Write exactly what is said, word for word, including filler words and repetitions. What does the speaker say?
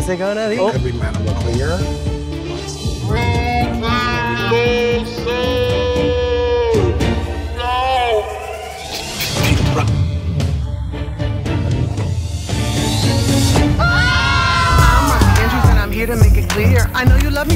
Who's it gonna be? Could be Madame Clear. I'm Mark Andrews and I'm here to make it clear. I know you love me.